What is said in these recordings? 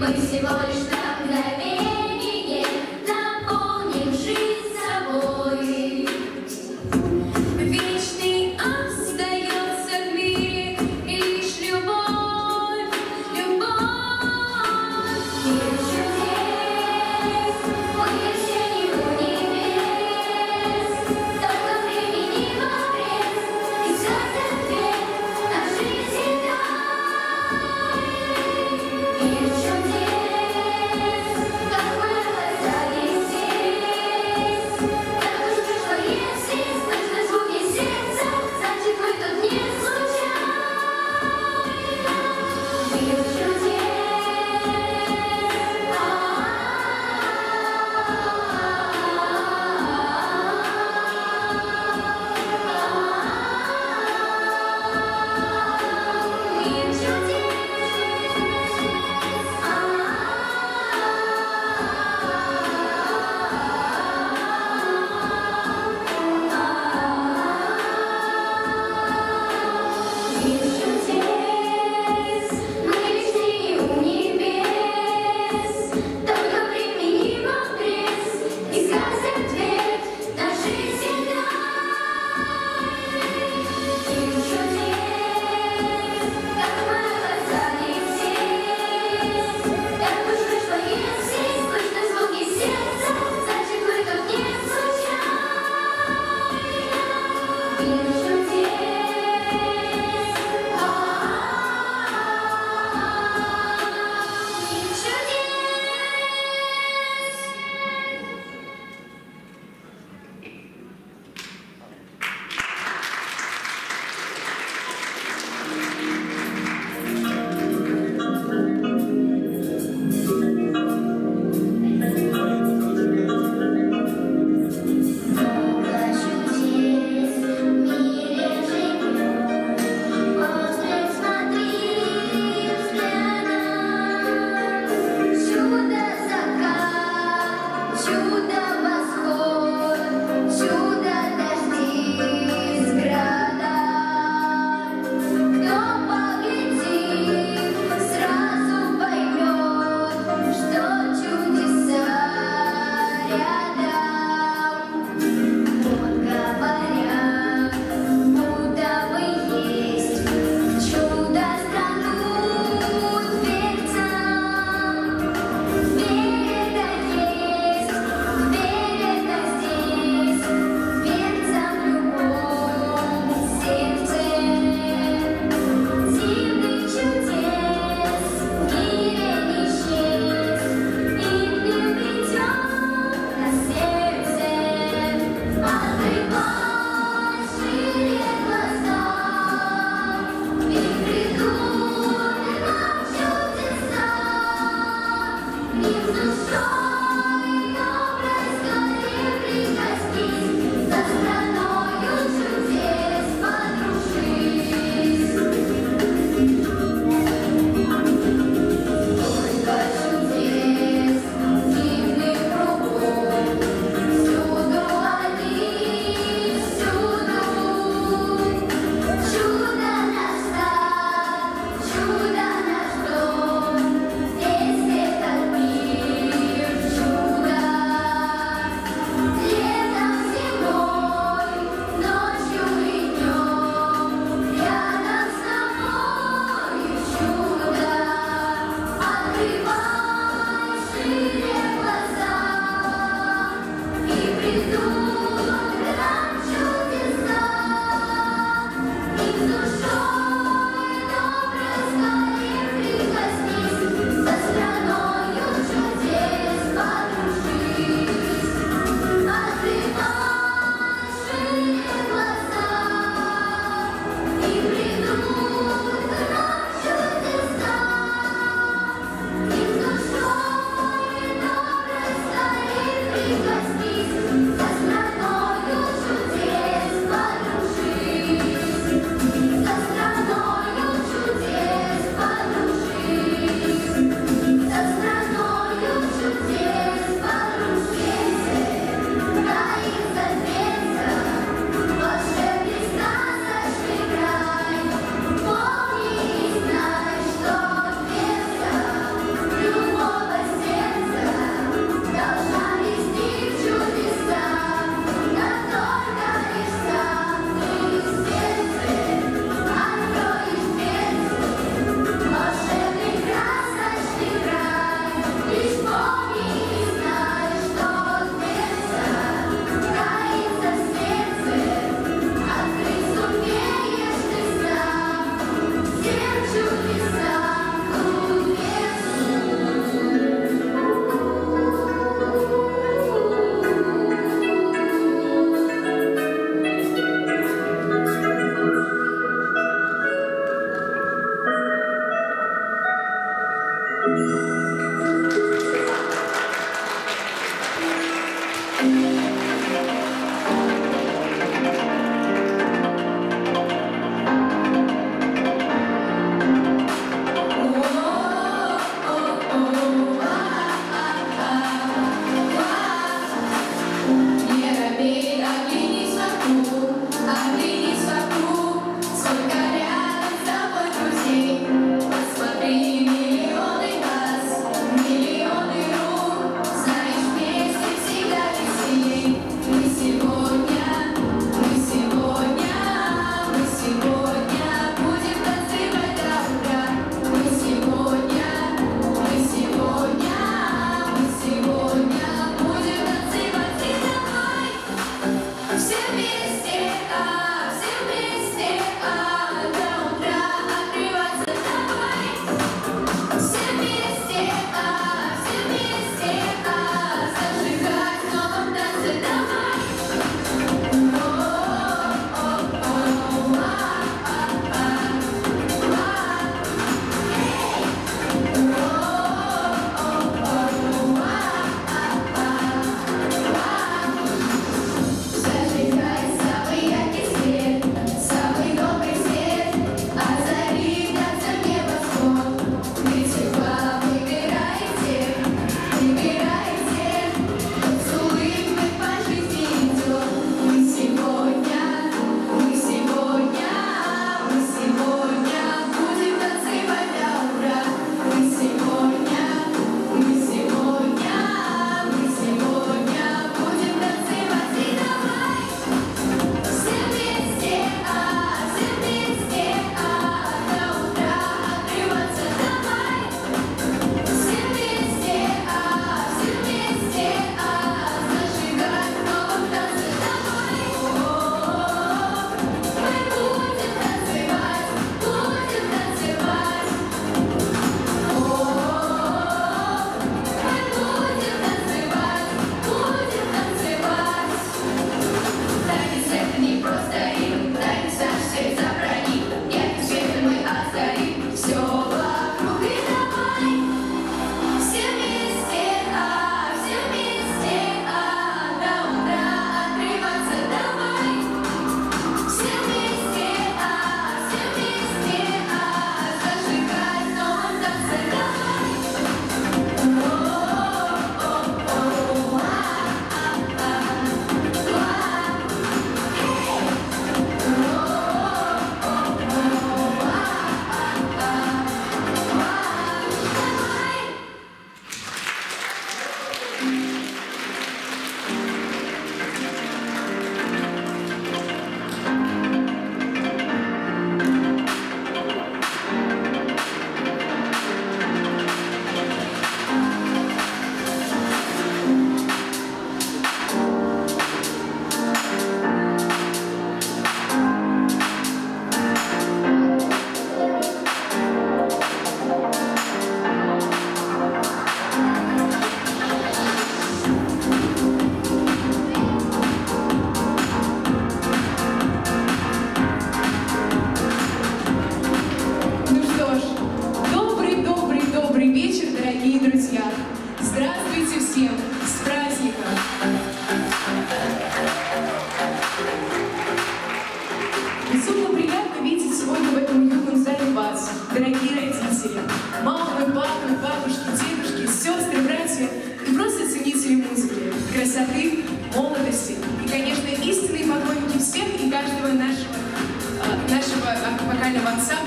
Мы всего лишь на мгновение наполним жизнь.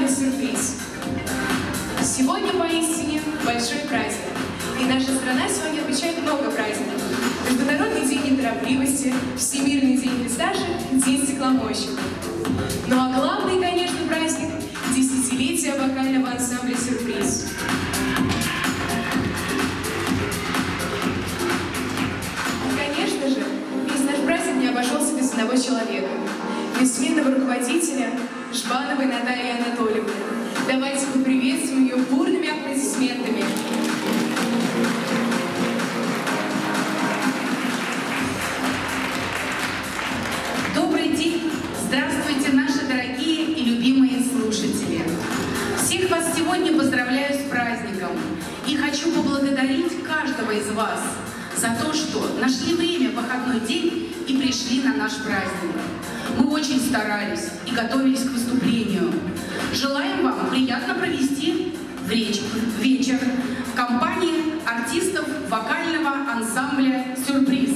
Сюрприз. Сегодня поистине большой праздник. И наша страна сегодня отмечает много праздников. Международный день неторопливости, Всемирный день пейзажа, День стекломойщиков. Ну а главный, конечно, праздник – десятилетие вокального ансамбля «Сюрприз». И, конечно же, весь наш праздник не обошелся без одного человека – бессменного руководителя Жбановой Натальи Анатольевны. Давайте поприветствуем ее бурными аплодисментами. Добрый день! Здравствуйте, наши дорогие и любимые слушатели! Всех вас сегодня поздравляю с праздником и хочу поблагодарить каждого из вас за то, что нашли время в выходной день и пришли на наш праздник. Мы очень старались и готовились к выступлению. Желаем вам приятно провести вечер в компании артистов вокального ансамбля «Сюрприз».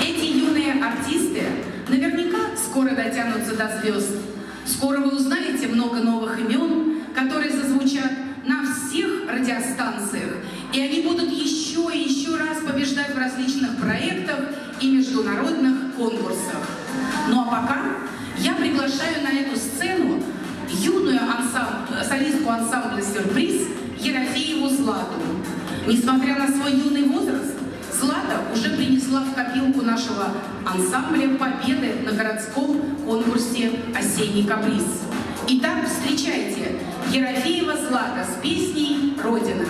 Эти юные артисты наверняка скоро дотянутся до звезд. Скоро вы узнаете много новых имен, которые зазвучат на всех радиостанциях, и они будут еще и еще раз побеждать в различных проектах и международных конкурсах. Ну а пока я приглашаю на эту сцену юную солистку ансамбля «Сюрприз» Ерофееву Злату. Несмотря на свой юный возраст, Злата уже принесла в копилку нашего ансамбля победы на городском конкурсе «Осенний каприз». Итак, встречайте, Ерофеева Злата с песней «Родина».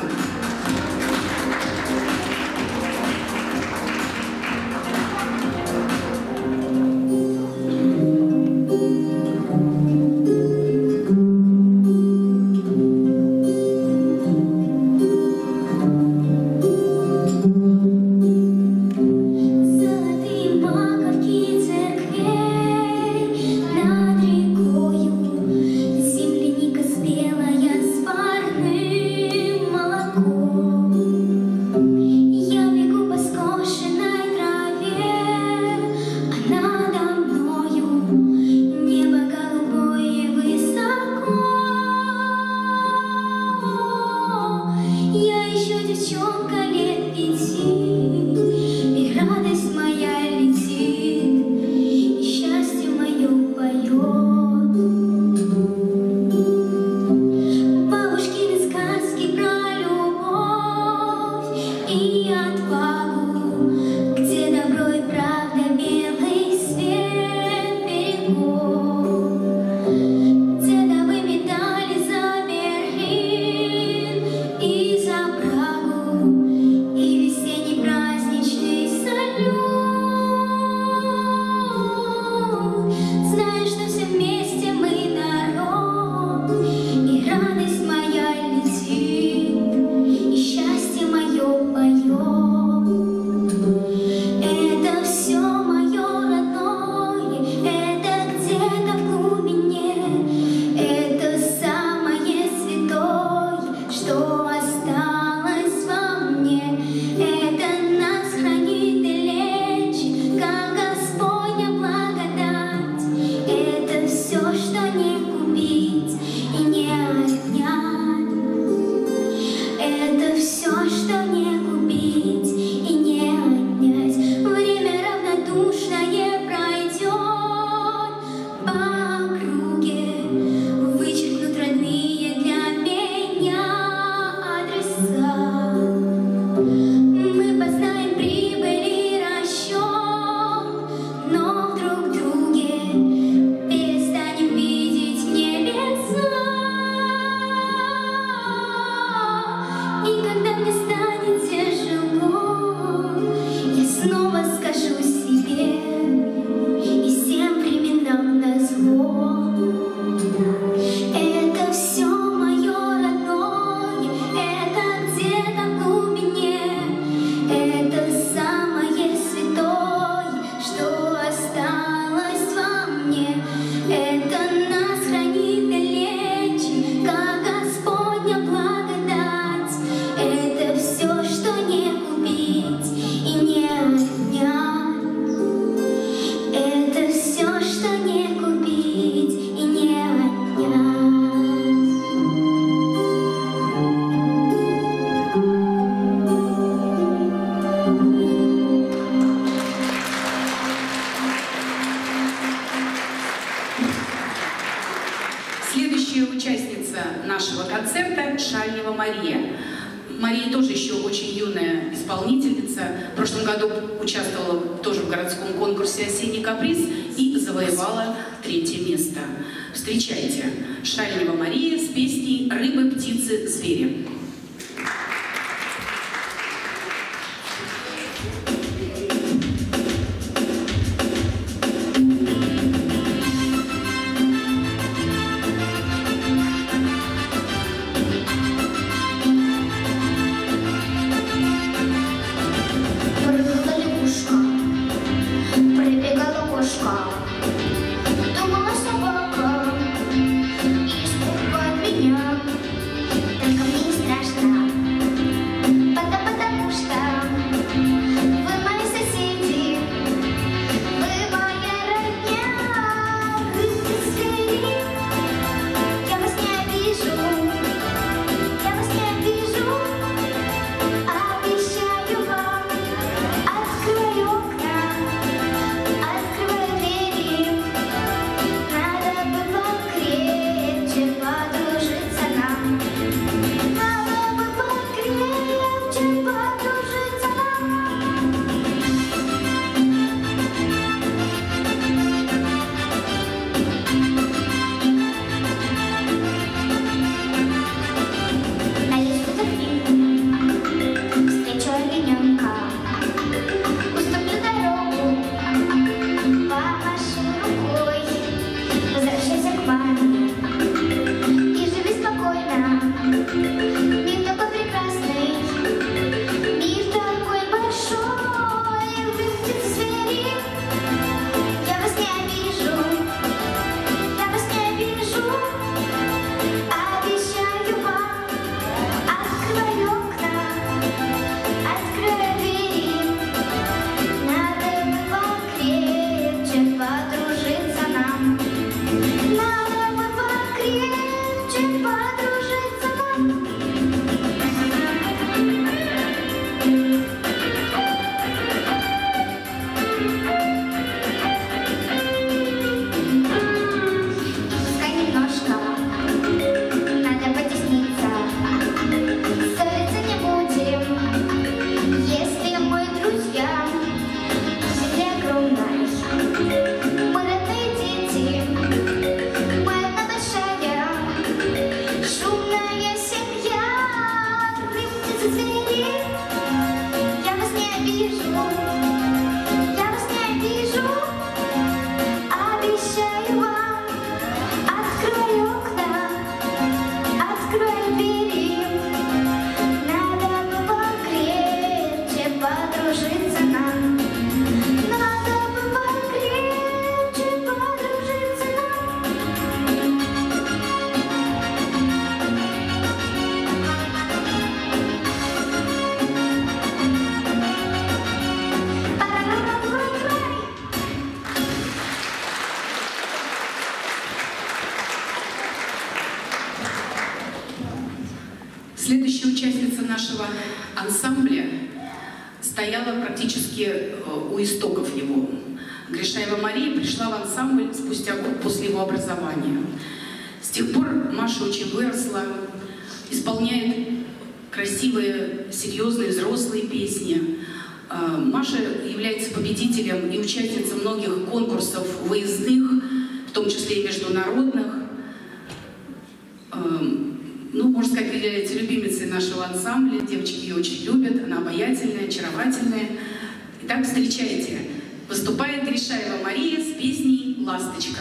ансамбля стояла практически у истоков его. Гришаева Мария пришла в ансамбль спустя год после его образования. С тех пор Маша очень выросла, исполняет красивые, серьезные, взрослые песни. Маша является победителем и участницей многих конкурсов выездных, в том числе и международных. Ну, можно сказать, является любимицей нашего ансамбля. Девочки ее очень любят, она обаятельная, очаровательная. Итак, встречайте. Выступает Гришаева Мария с песней «Ласточка».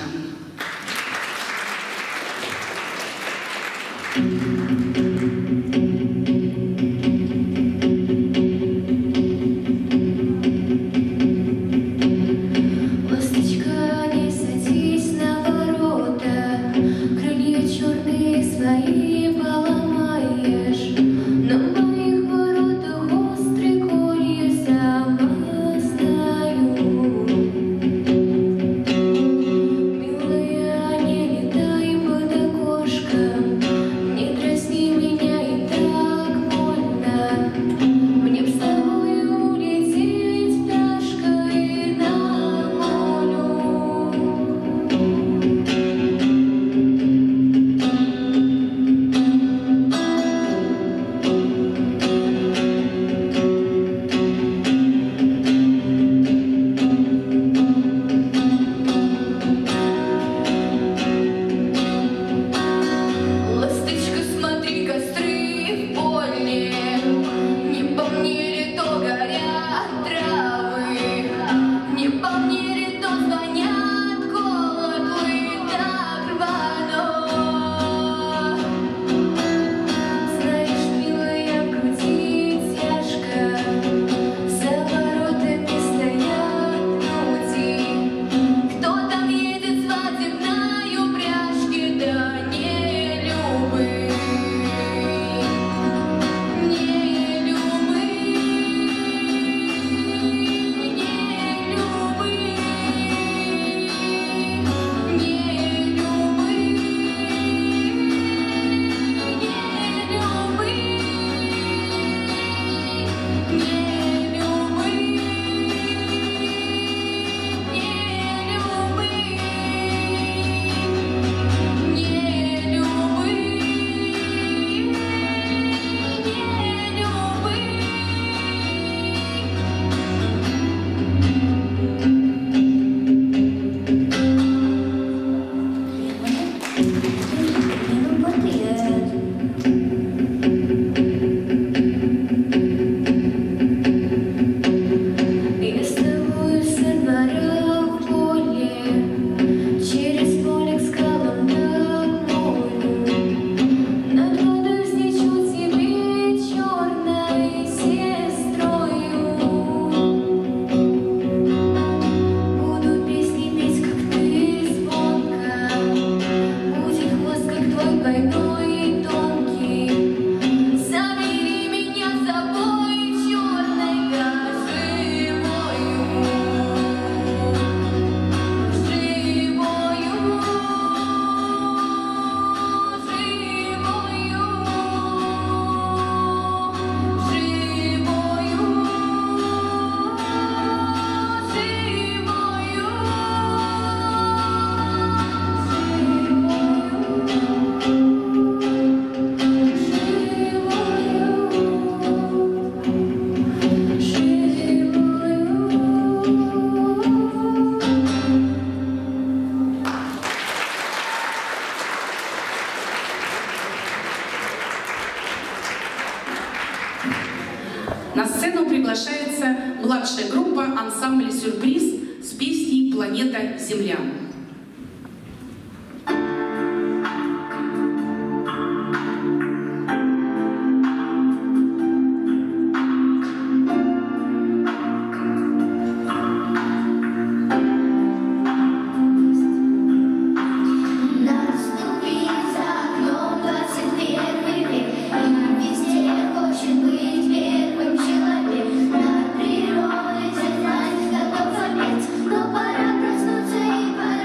Пора проснуться и пора.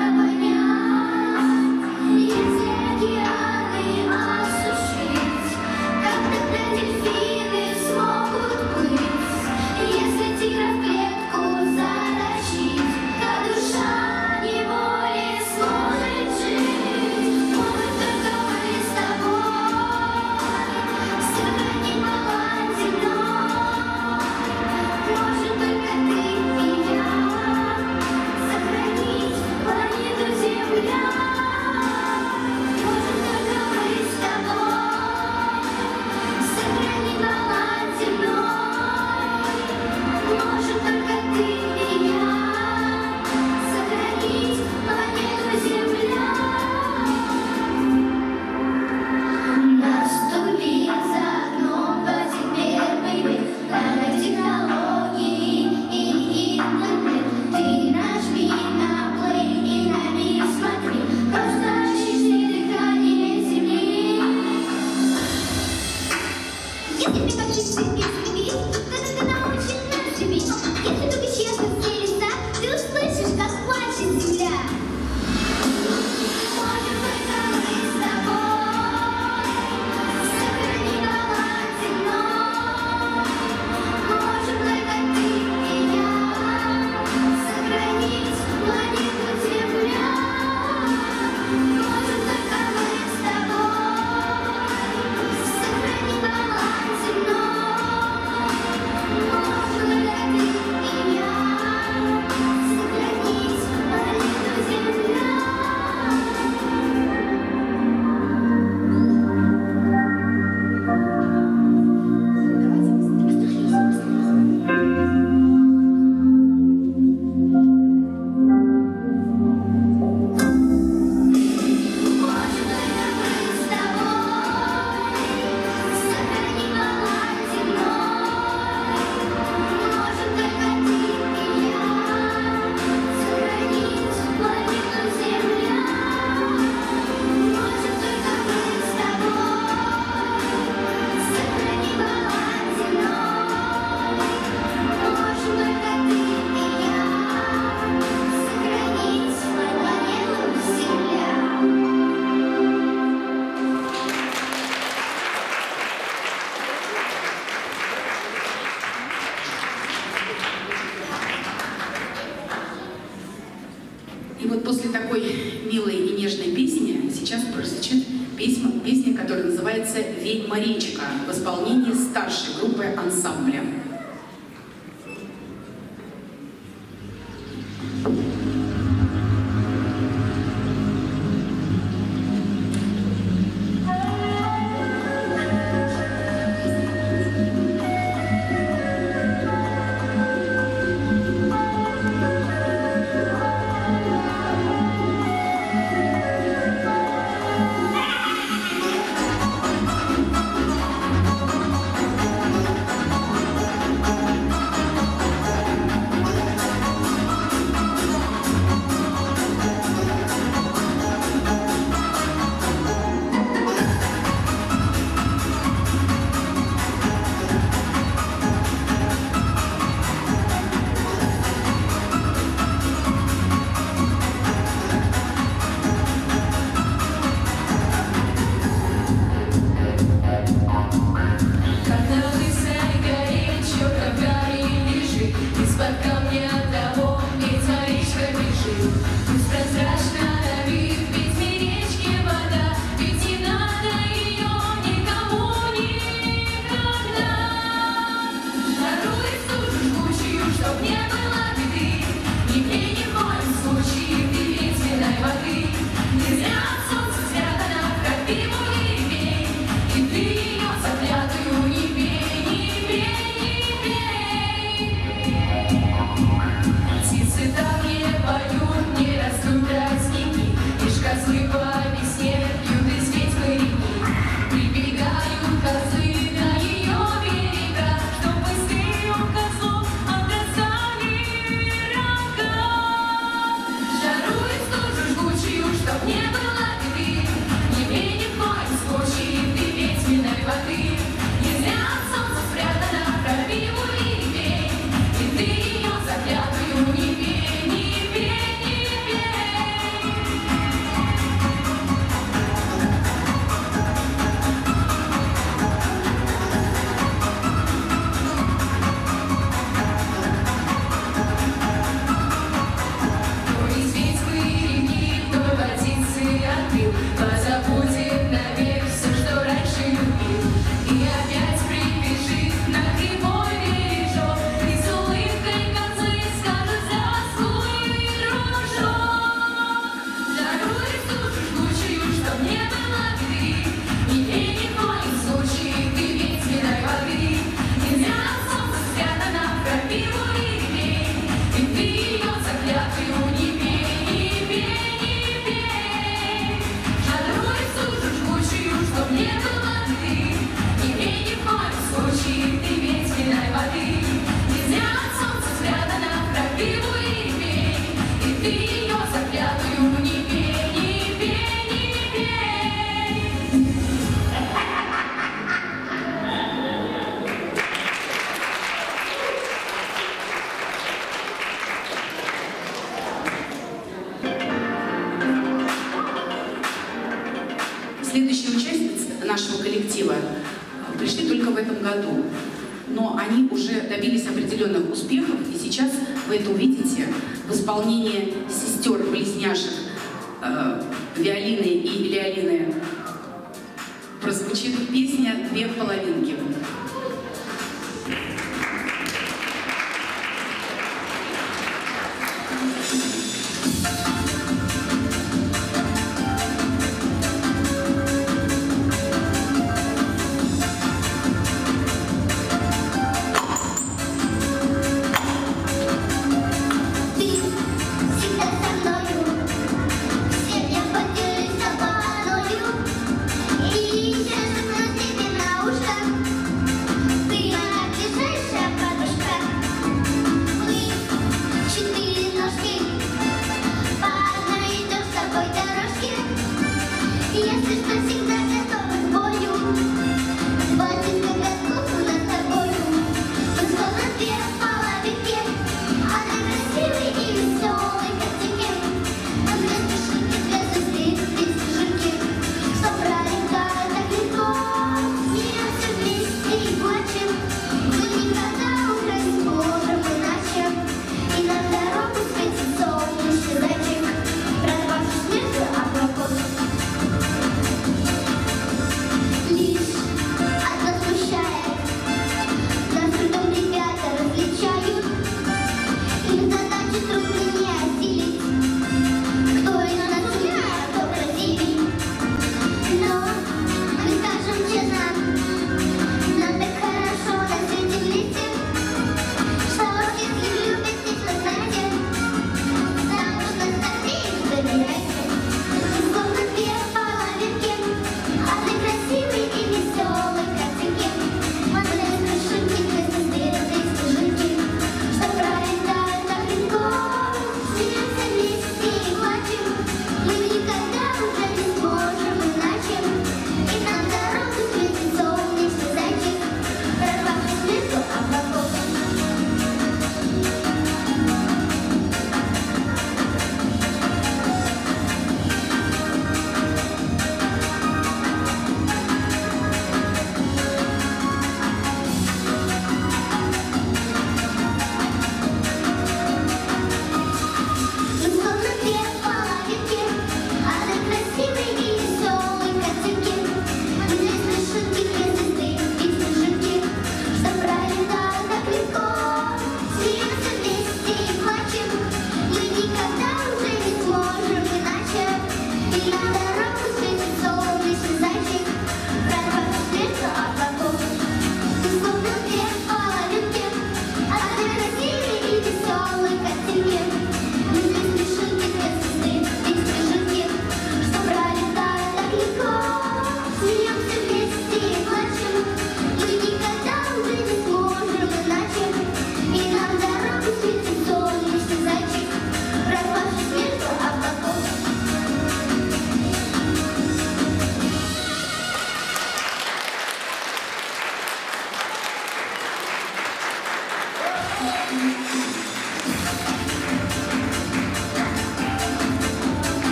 вот после такой милой и нежной песни сейчас прозвучит песня, которая называется «Ведьма-речка» в исполнении старшей группы ансамбля.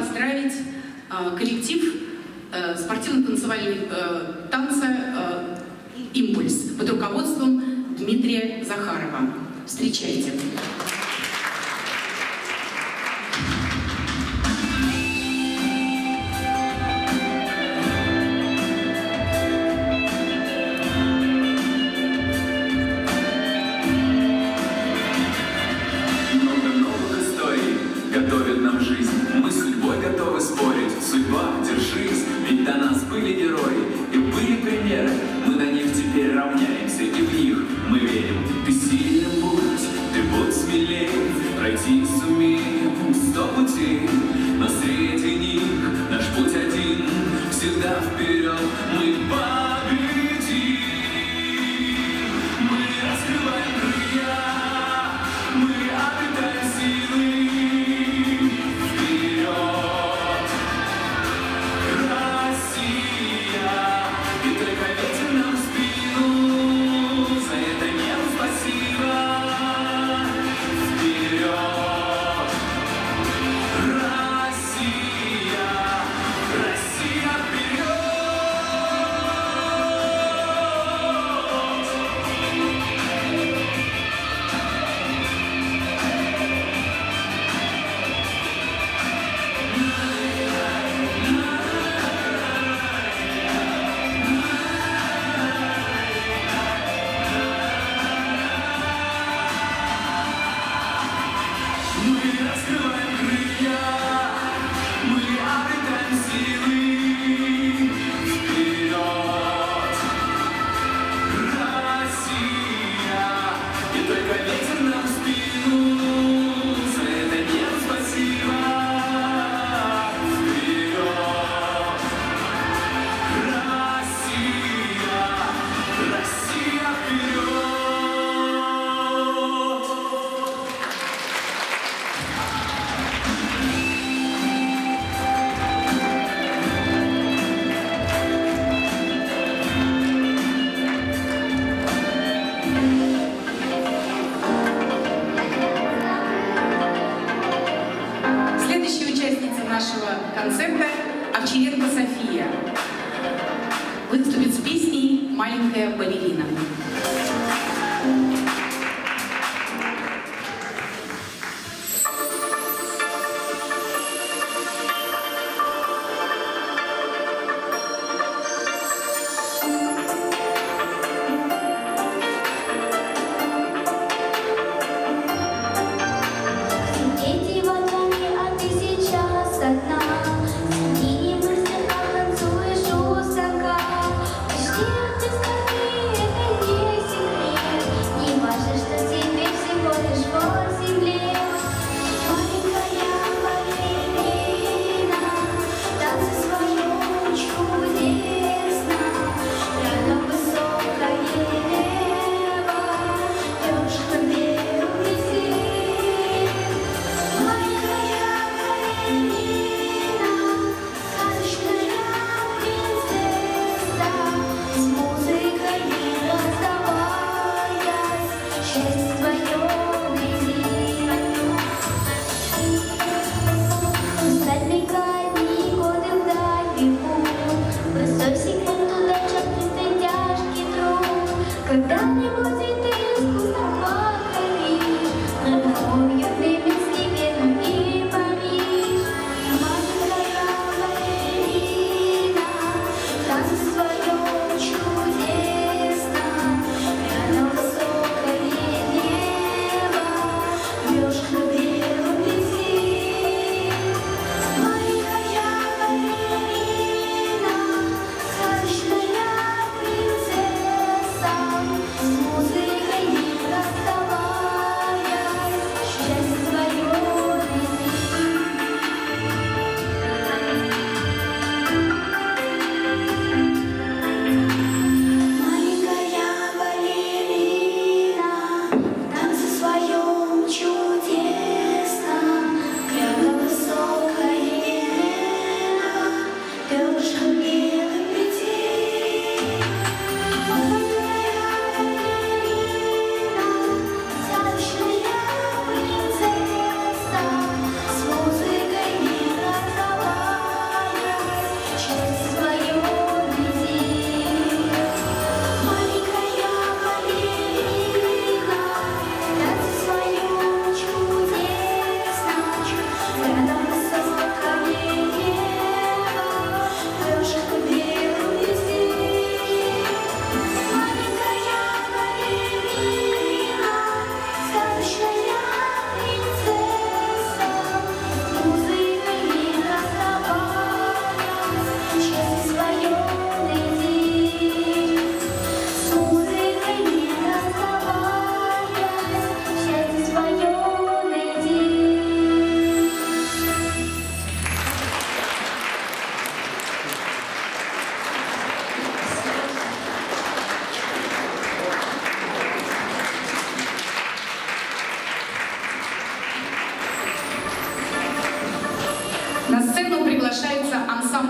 поздравить коллектив спортивно-танцевальной танца «Импульс» под руководством Дмитрия Захарова. Встречайте.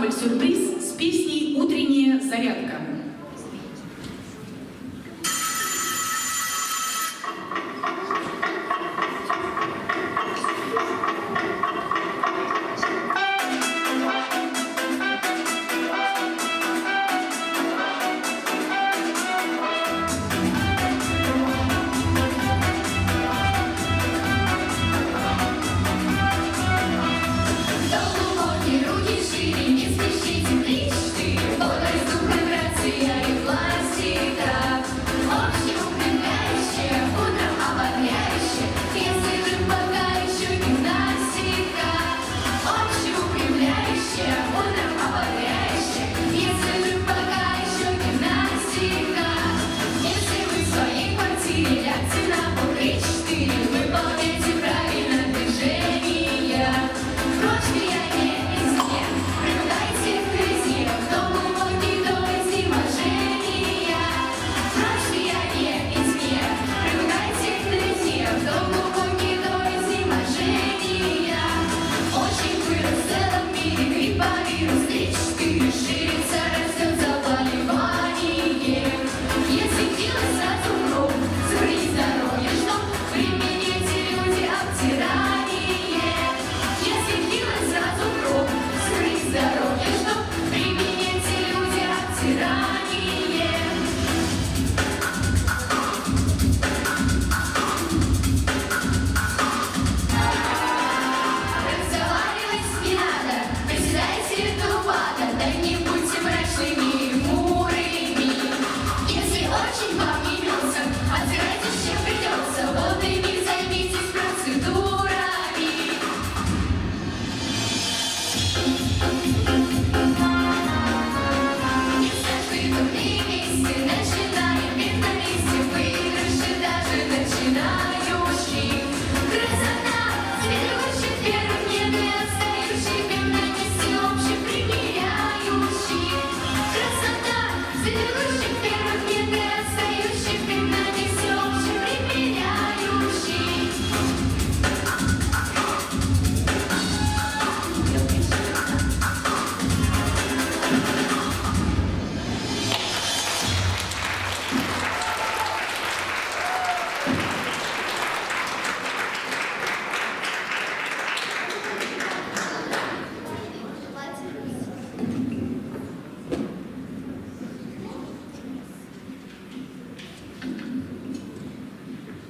ансамбль «Сюрприз» с песней «Утренняя зарядка».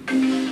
Thank you.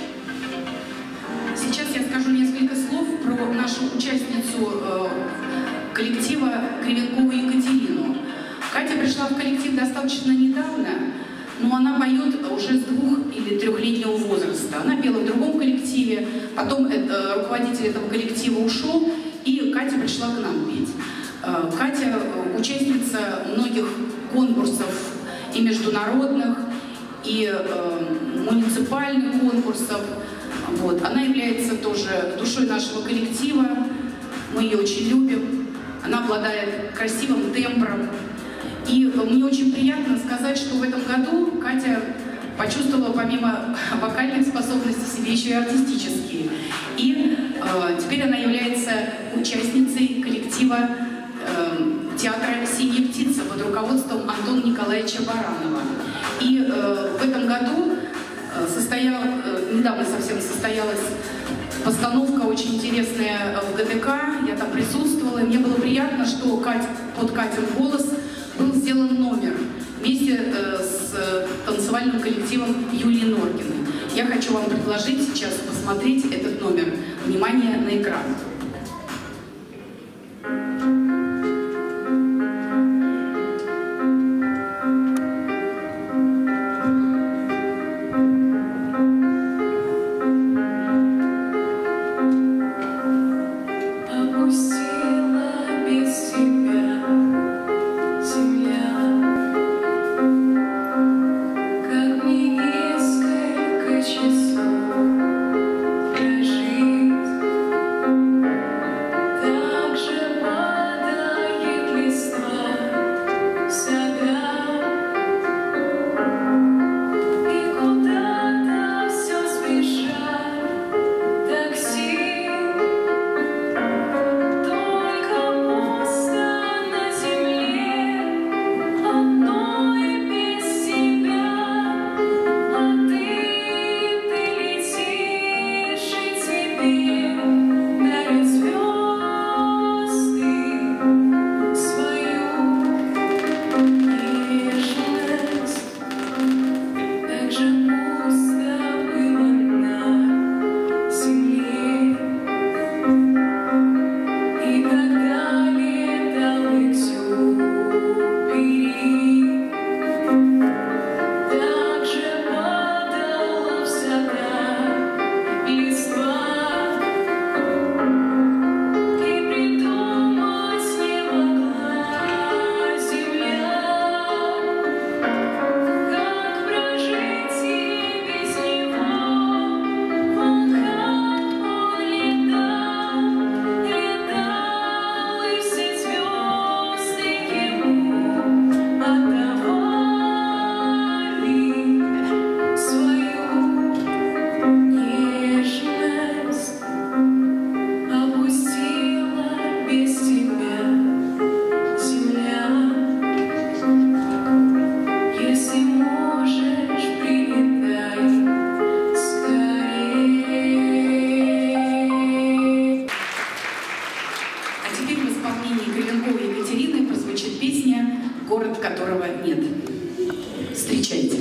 Встречайте.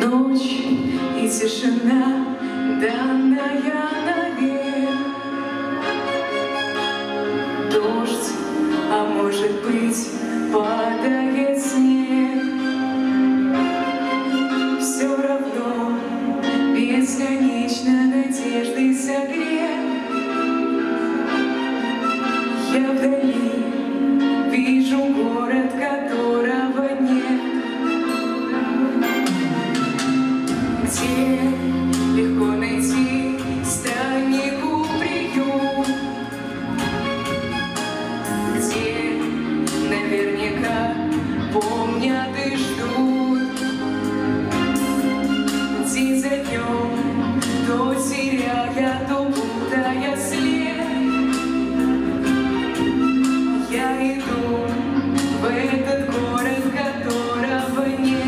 Ночь и тишина, данная наверх. Дождь, а может быть, падает снег. Все равно бесконечно надежды согрев. Я вдали вижу город, которого нет. Где легко найти страннику приют, где наверняка помнят и ждут. День за днем, то теряя, то путая след, я иду в этот город, которого нет.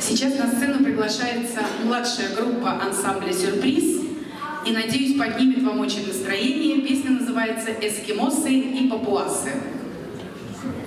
Сейчас на сцену приглашается младшая группа ансамбля «Сюрприз». И, надеюсь, поднимет вам очень настроение. Песня называется «Эскимосы и папуасы». Смотри,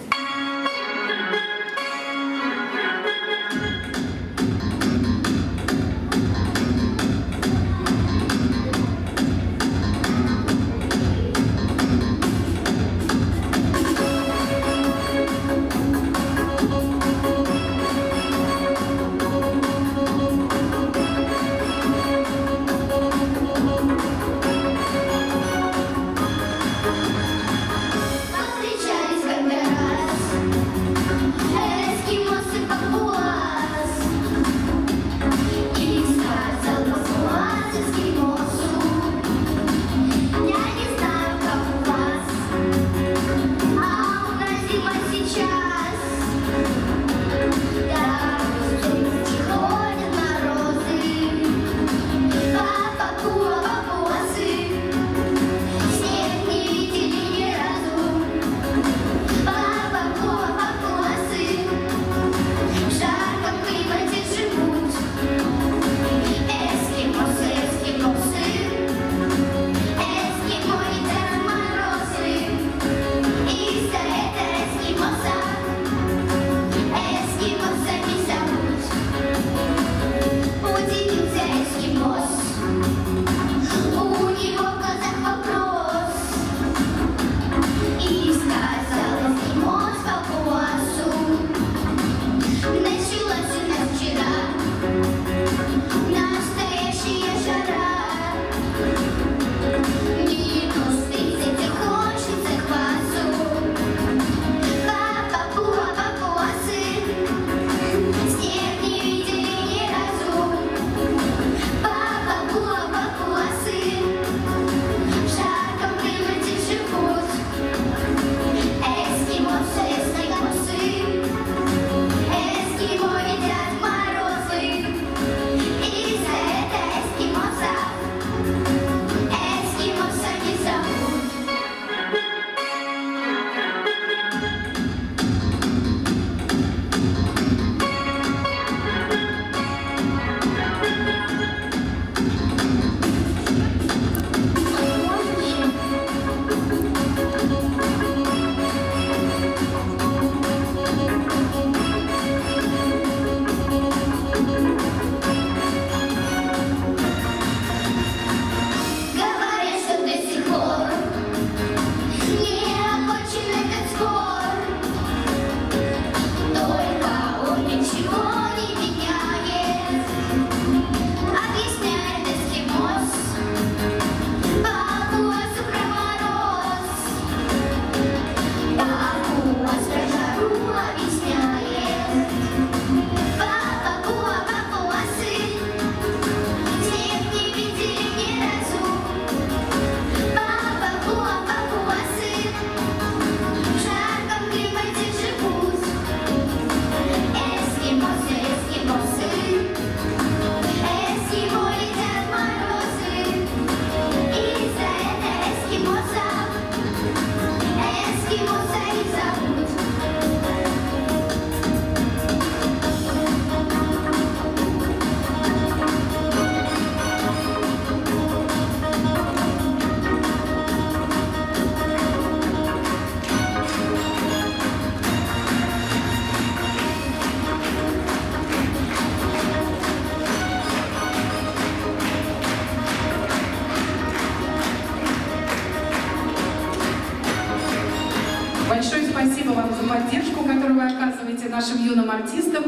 за поддержку, которую вы оказываете нашим юным артистам.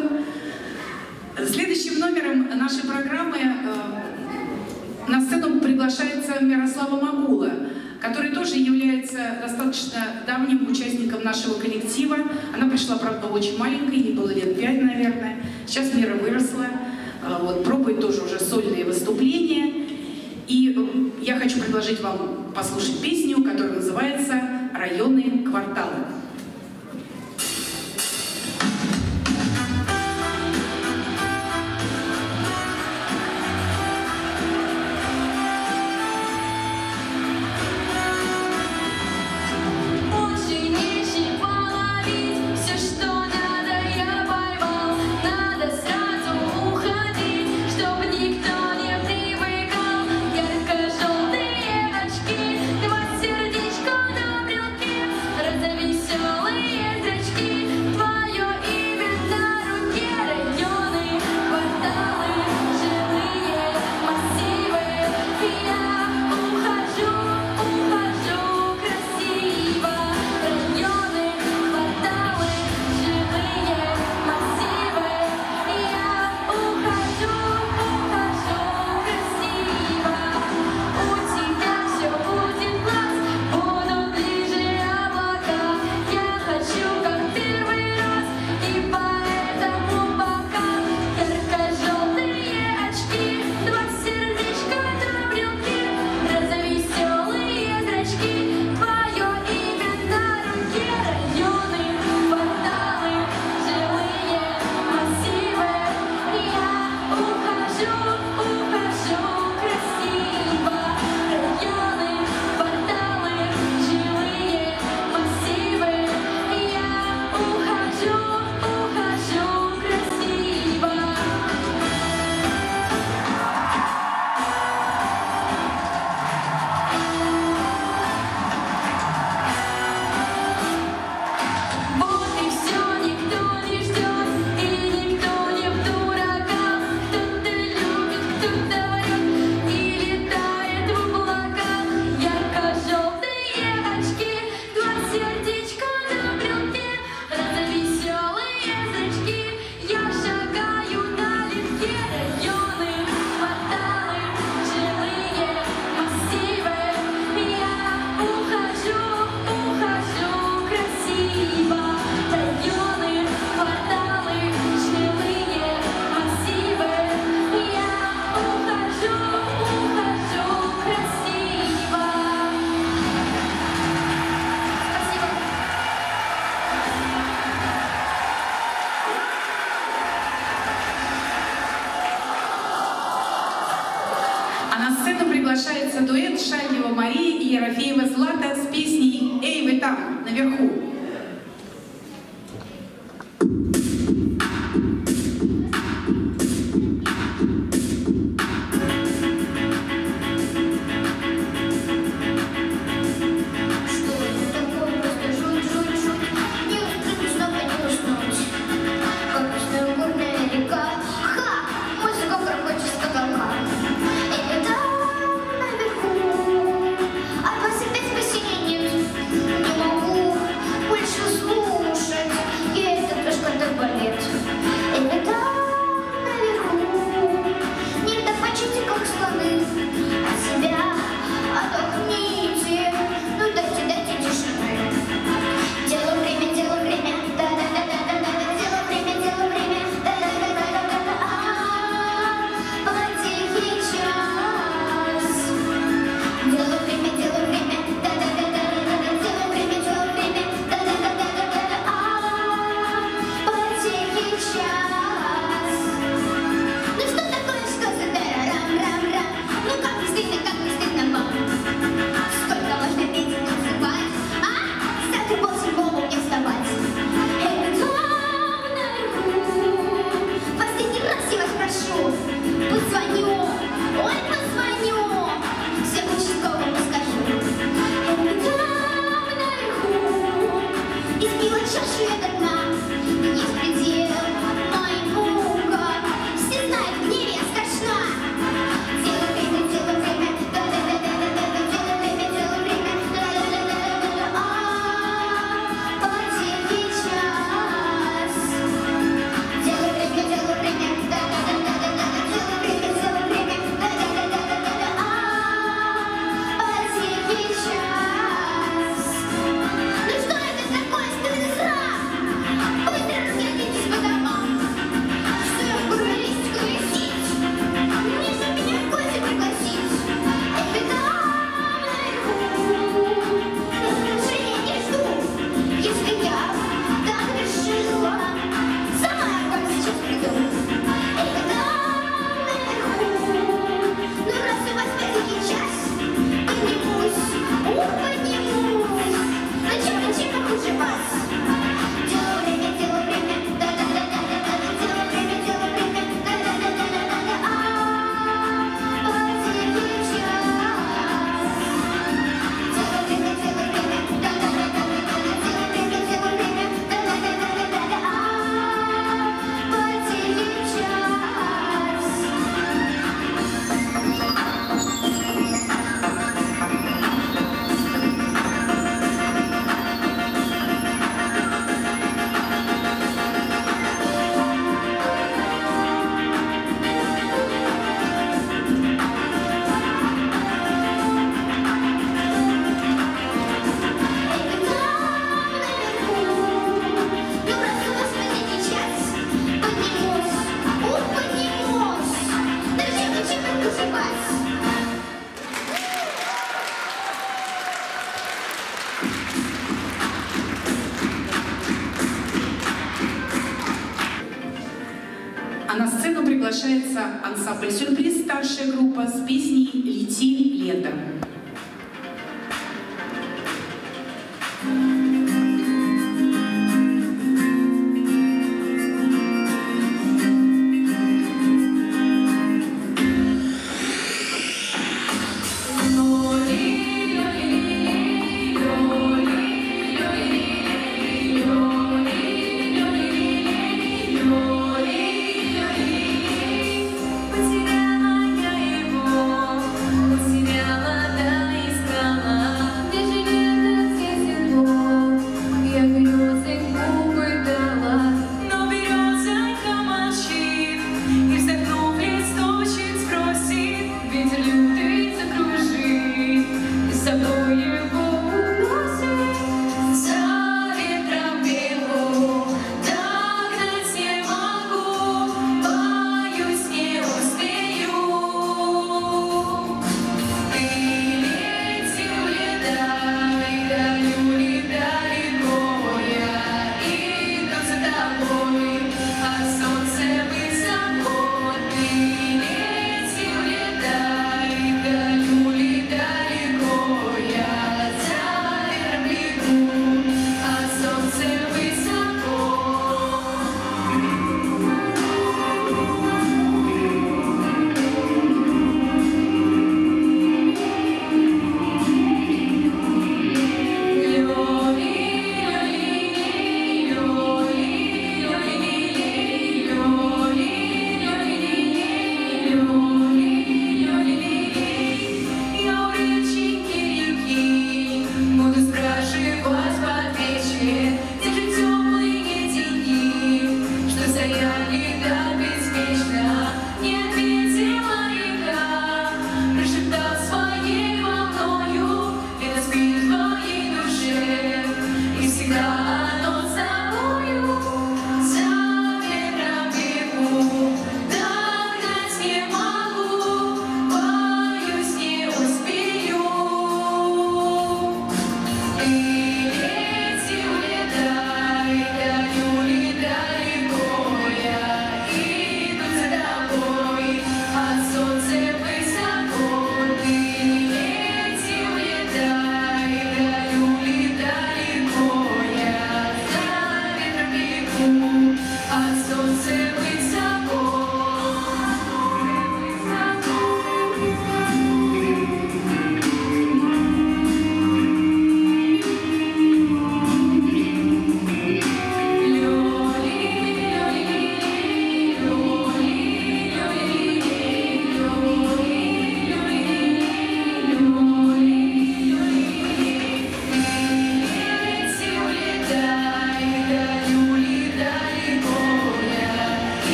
Следующим номером нашей программы на сцену приглашается Мирослава Магула, который тоже является достаточно давним участником нашего коллектива. Она пришла, правда, очень маленькой, ей было лет 5, наверное. Сейчас Мира выросла, вот, пробует тоже уже сольные выступления. И я хочу предложить вам послушать песню, которая называется «Районы, кварталы». But а на сцену приглашается ансамбль «Сюрприз», старшая группа, с песней «Лети, лето».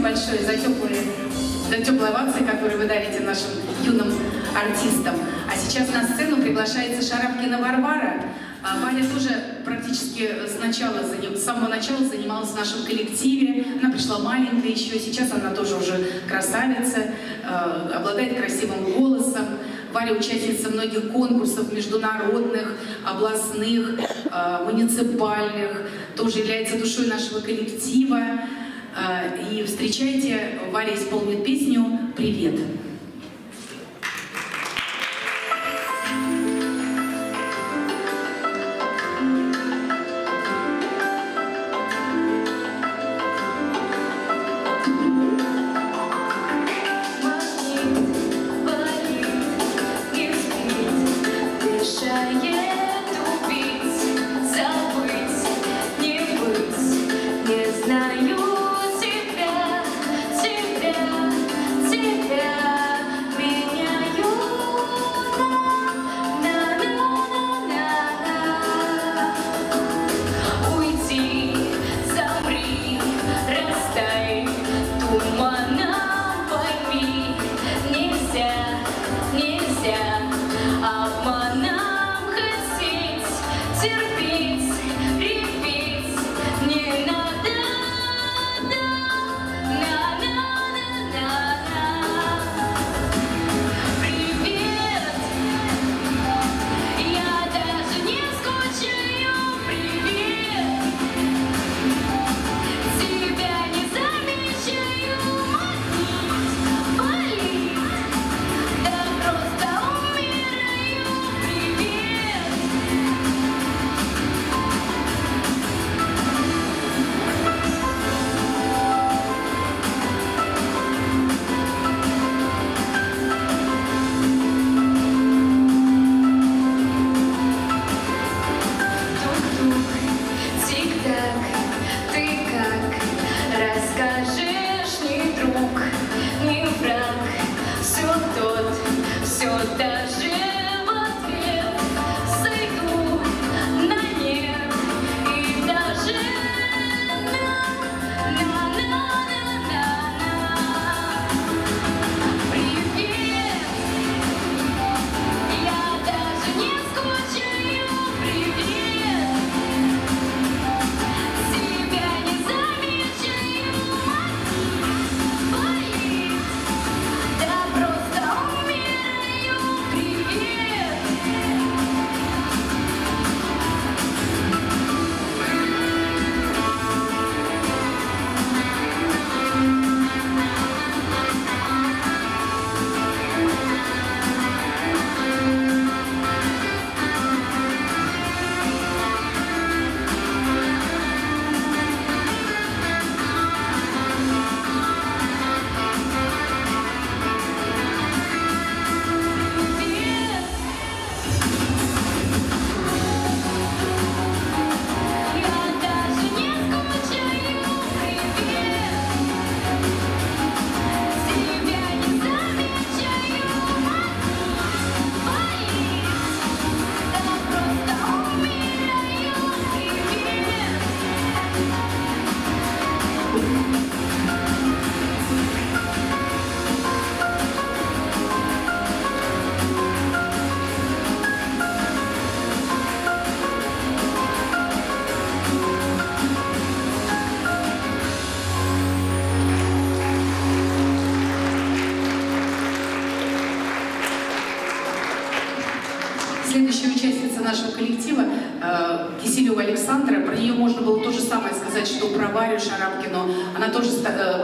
большое за теплые овации, которые вы дарите нашим юным артистам. А сейчас на сцену приглашается Шарапкина Варвара. Валя тоже практически с самого начала занималась в нашем коллективе. Она пришла маленькая еще, сейчас она тоже уже красавица, обладает красивым голосом. Валя участница многих конкурсов международных, областных, муниципальных. Тоже является душой нашего коллектива. И встречайте, Валя исполнит песню «Привет».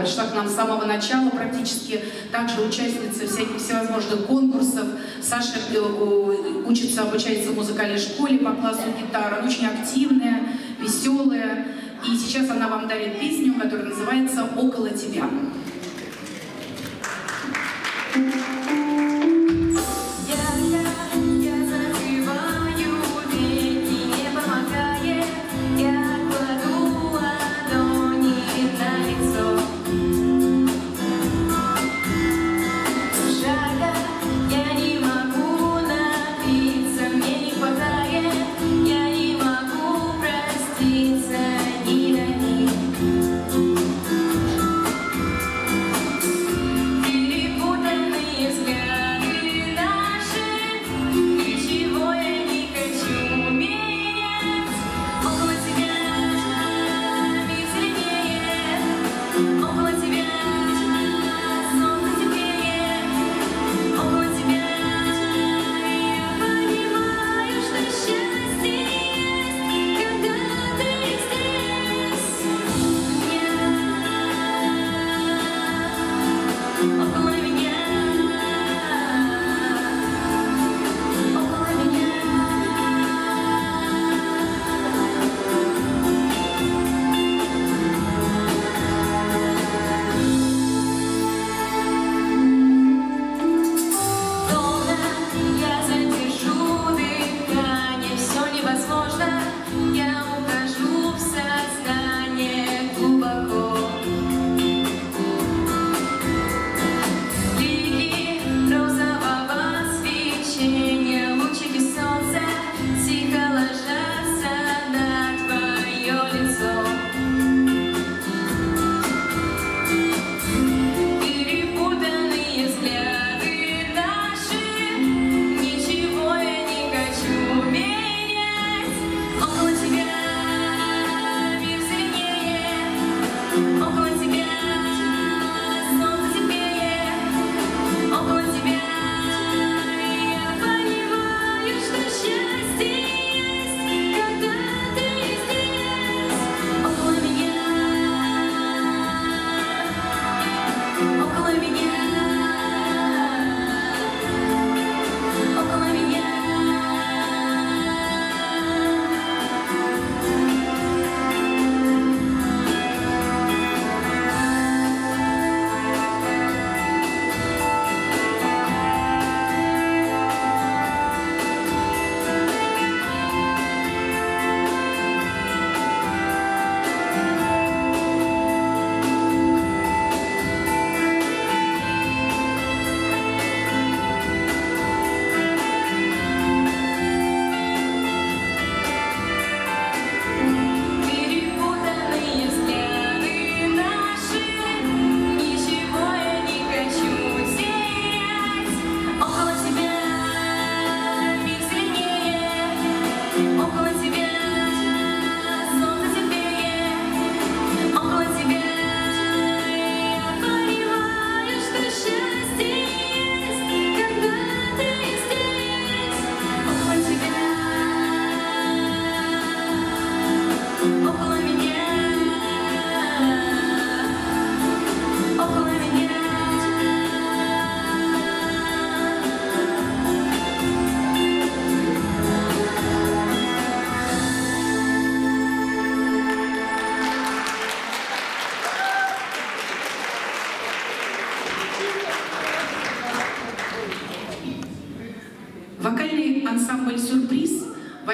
Пришла к нам с самого начала практически, также участница всяких всевозможных конкурсов. Саша учится, обучается в музыкальной школе по классу гитары. Она очень активная, веселая. И сейчас она вам дарит песню, которая называется «Около тебя».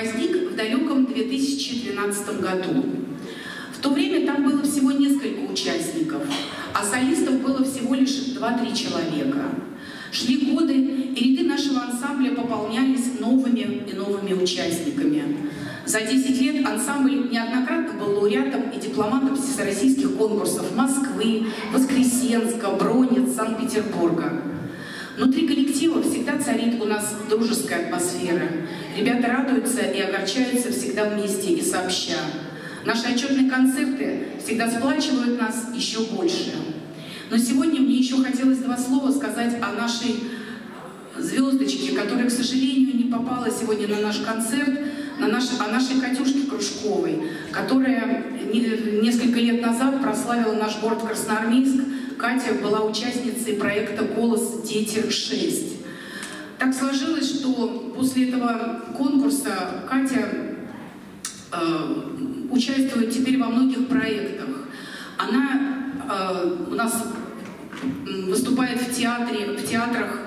возник в далеком 2012 году. В то время там было всего несколько участников, а солистов было всего лишь 2-3 человека. Шли годы, и ряды нашего ансамбля пополнялись новыми и новыми участниками. За 10 лет ансамбль неоднократно был лауреатом и дипломатом всероссийских конкурсов Москвы, Воскресенска, Бронниц, Санкт-Петербурга. Внутри коллектива всегда царит у нас дружеская атмосфера. Ребята радуются и огорчаются всегда вместе и сообща. Наши отчетные концерты всегда сплачивают нас еще больше. Но сегодня мне еще хотелось 2 слова сказать о нашей звездочке, которая, к сожалению, не попала сегодня на наш концерт, о нашей Катюшке Кружковой, которая несколько лет назад прославила наш город Красноармейск. Катя была участницей проекта «Голос, Дети 6». Так сложилось, что после этого конкурса Катя участвует теперь во многих проектах. Она у нас выступает в театрах,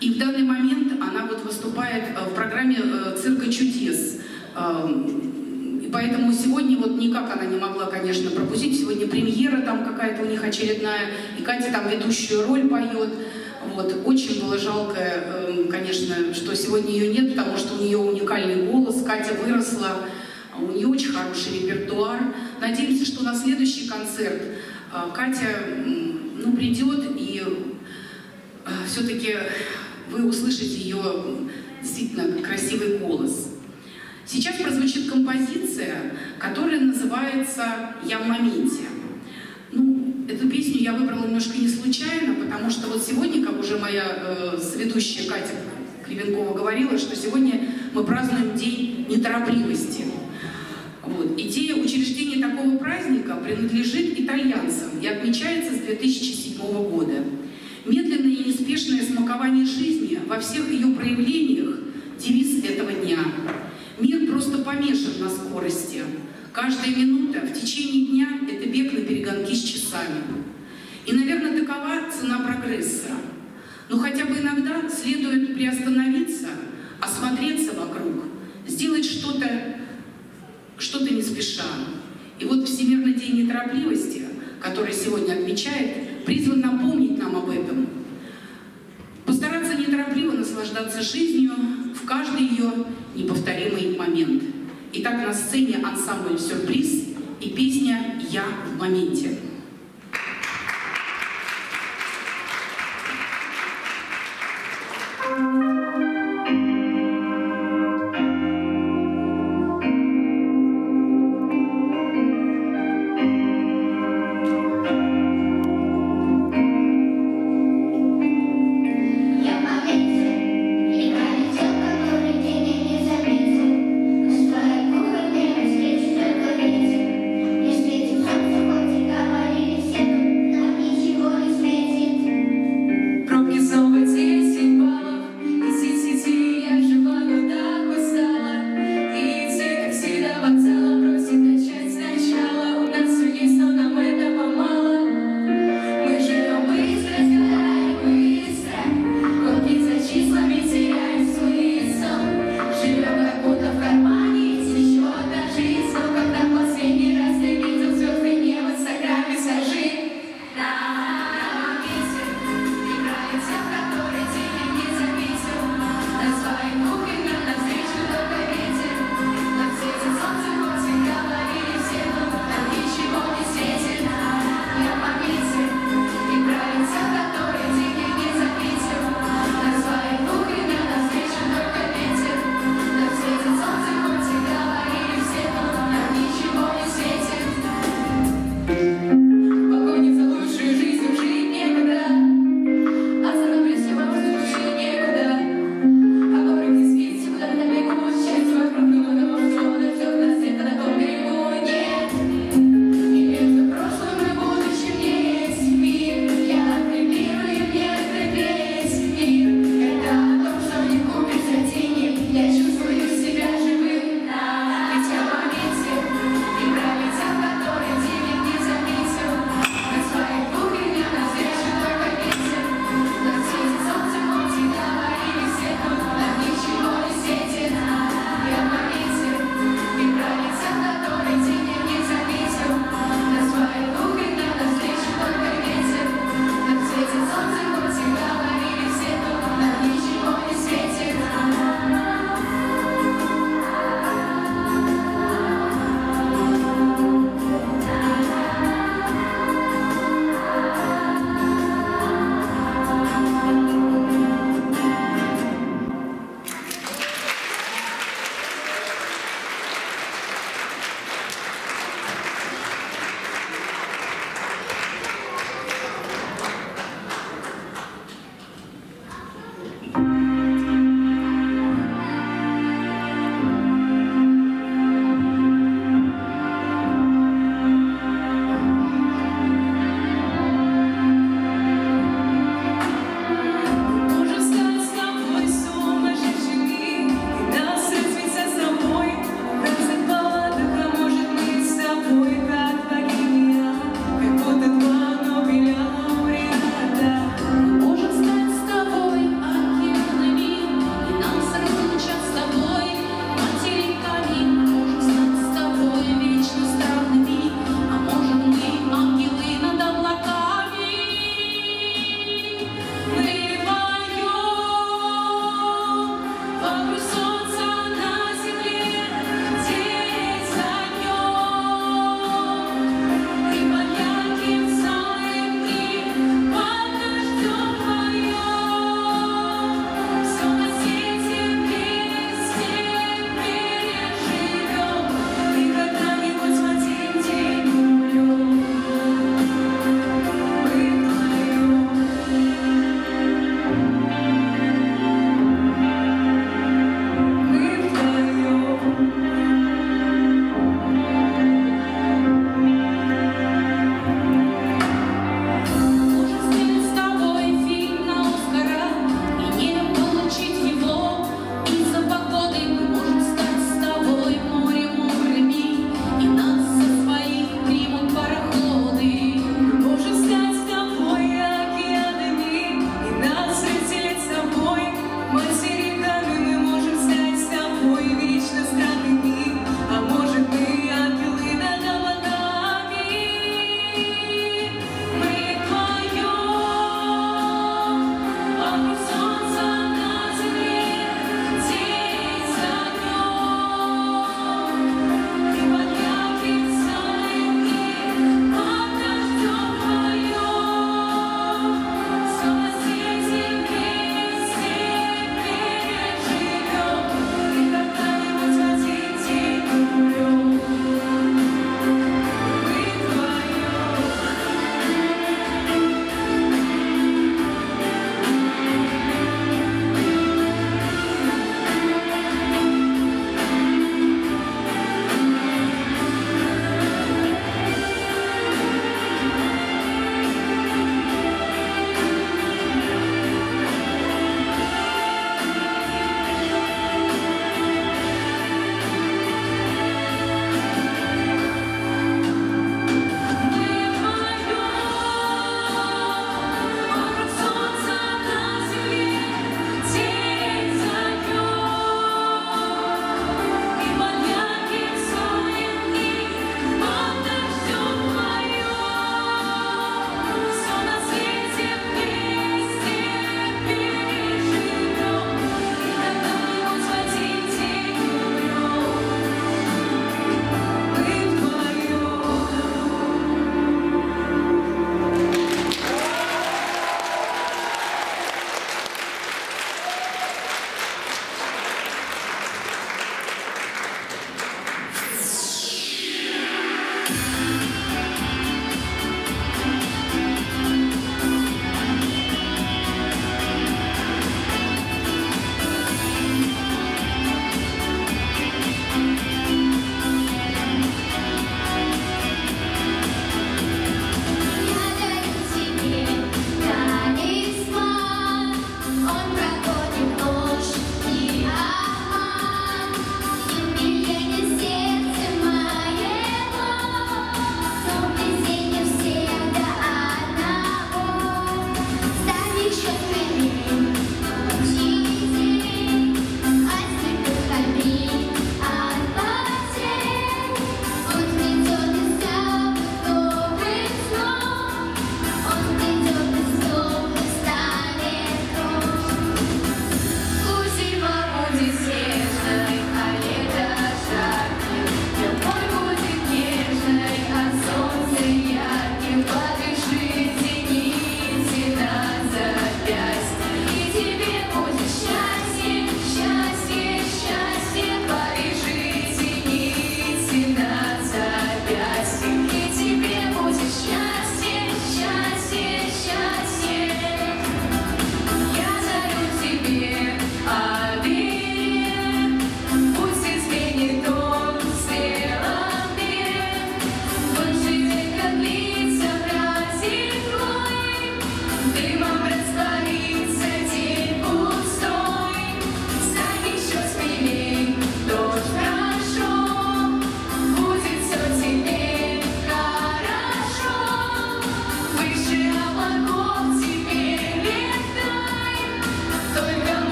и в данный момент она вот выступает в программе «Цирка чудес». И поэтому сегодня вот никак она не могла, конечно, пропустить. Сегодня премьера там какая-то у них очередная, и Катя там ведущую роль поет. Вот. Очень было жалко, конечно, что сегодня ее нет, потому что у нее уникальный голос, Катя выросла, у нее очень хороший репертуар. Надеемся, что на следующий концерт Катя придет, и все-таки вы услышите ее действительно красивый голос. Сейчас прозвучит композиция, которая называется «Я в моменте». Эту песню я выбрала немножко не случайно, потому что вот сегодня, как уже моя соведущая Катя Кривенкова говорила, что сегодня мы празднуем День неторопливости. Вот. Идея учреждения такого праздника принадлежит итальянцам и отмечается с 2007 года. Медленное и неспешное смакование жизни во всех ее проявлениях – девиз этого дня. Мир просто помешан на скорости. Каждая минута в течение дня – это бег на перегонки с часами. И, наверное, такова цена прогресса. Но хотя бы иногда следует приостановиться, осмотреться вокруг, сделать что-то не спеша. И вот Всемирный день неторопливости, который сегодня отмечает, призван напомнить нам об этом. Постараться неторопливо наслаждаться жизнью в каждый ее неповторимый момент. Итак, на сцене ансамбль «Сюрприз» и песня «Я в моменте». Thank you.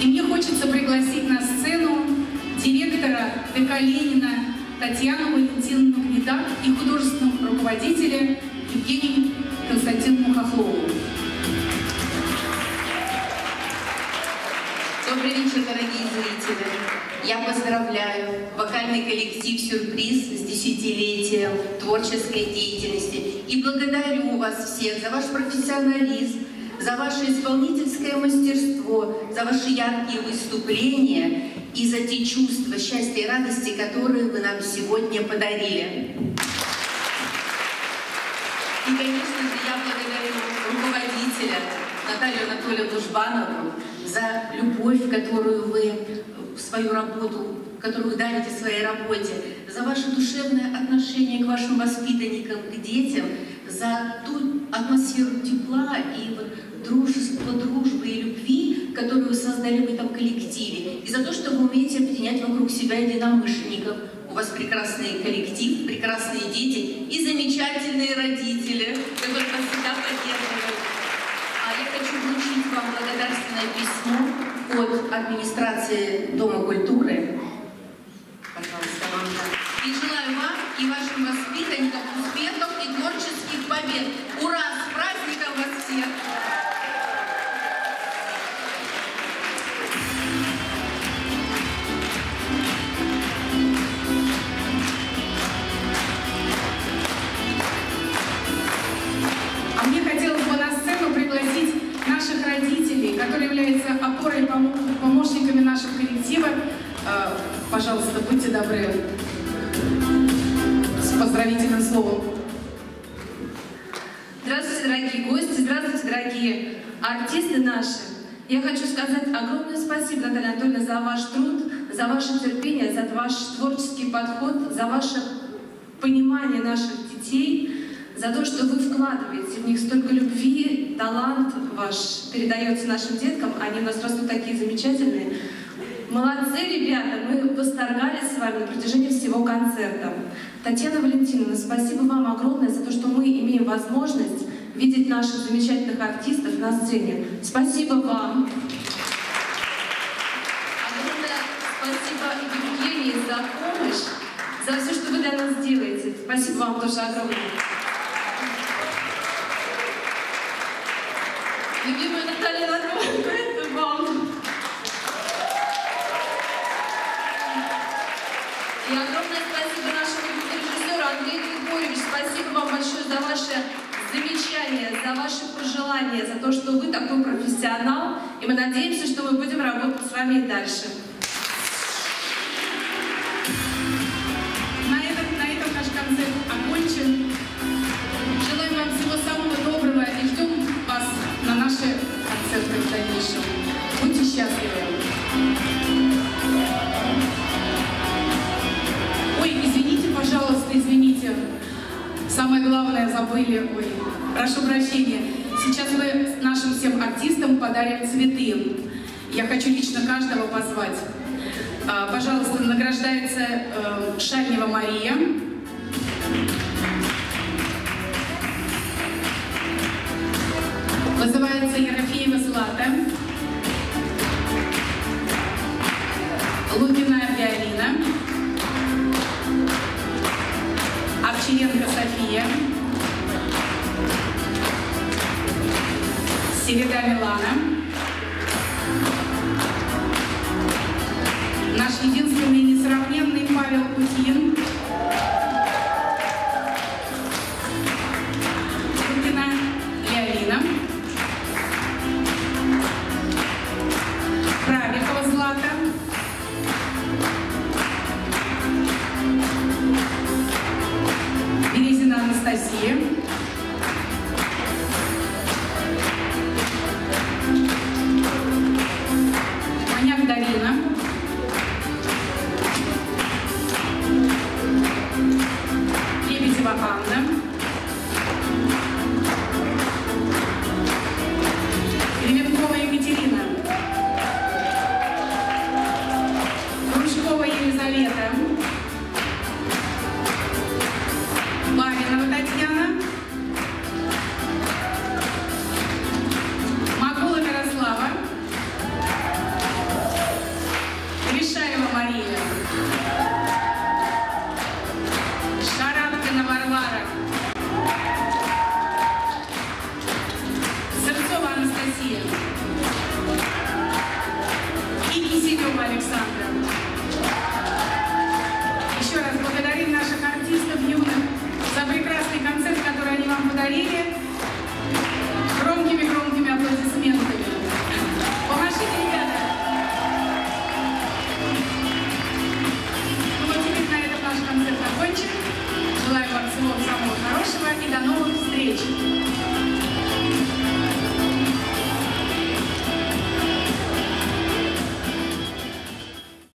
И мне хочется пригласить на сцену директора ДК Ленина Татьяну Валентиновну Гнедак и художественного руководителя Евгению Константиновну Хохлову. Добрый вечер, дорогие зрители. Я поздравляю вокальный коллектив «Сюрприз» с 10-летием творческой деятельности. И благодарю вас всех за ваш профессионализм, за ваше исполнительское мастерство, за ваши яркие выступления и за те чувства счастья и радости, которые вы нам сегодня подарили. И, конечно же, я благодарю руководителя Наталью Анатольевну Жбанову за любовь, которую вы в свою работу, которую вы дарите своей работе, за ваше душевное отношение к вашим воспитанникам, к детям, за ту атмосферу тепла и вот дружества, дружбы и любви, которую вы создали в этом коллективе, и за то, что вы умеете объединять вокруг себя единомышленников. У вас прекрасный коллектив, прекрасные дети и замечательные родители, которые вас всегда поддерживают. А я хочу вручить вам благодарственное письмо от администрации Дома культуры. Пожалуйста, вам. И желаю вам и вашим воспитанникам успехов и творческих побед. Ура! С праздником вас всех! А мне хотелось бы на сцену пригласить наших родителей, которые являются опорой и помощниками нашего коллектива. Пожалуйста, будьте добры. С поздравительным словом. Здравствуйте, дорогие гости, здравствуйте, дорогие артисты наши. Я хочу сказать огромное спасибо, Наталья Анатольевна, за ваш труд, за ваше терпение, за ваш творческий подход, за ваше понимание наших детей, за то, что вы вкладываете в них столько любви, талант ваш передается нашим деткам, они у нас растут такие замечательные. Молодцы, ребята, мы восторгались с вами на протяжении всего концерта. Татьяна Валентиновна, спасибо вам огромное за то, что мы имеем возможность видеть наших замечательных артистов на сцене. Спасибо вам. Огромное спасибо Евгении за помощь, за все, что вы для нас делаете. Спасибо вам тоже огромное. Любимая Наталья Ларова, это вам. И огромное спасибо нашему режиссеру Андрею Григорьевичу. Спасибо вам большое за ваше замечания, за ваши пожелания, за то, что вы такой профессионал. И мы надеемся, что мы будем работать с вами и дальше. На этом наш концерт окончен. Желаем вам всего самого доброго и ждем вас на наши концерты в дальнейшем. Будьте счастливы. Ой, извините, пожалуйста, извините. Самое главное забыли. Ой, прошу прощения. Сейчас мы нашим всем артистам подарим цветы. Я хочу лично каждого позвать. Пожалуйста, награждается Шарнева Мария. Вызывается Ерофеева Злата. Лукина Виолина. Овчаренко София. Середа Милана. Наш единственный и несравненный Павел Кутин. Кутина Леонина. Правикова Злата. Березина Анастасия. Маняк Дарина. Анна, Кривенкова Екатерина, Кружкова Елизавета, Ларинова Татьяна, Макула Ярослава, Решаева Мария. Еще раз благодарим наших артистов юных за прекрасный концерт, который они вам подарили, громкими-громкими аплодисментами. Помогите, ребята! Ну вот теперь на этом наш концерт окончен. Желаю вам всего самого хорошего и до новых встреч!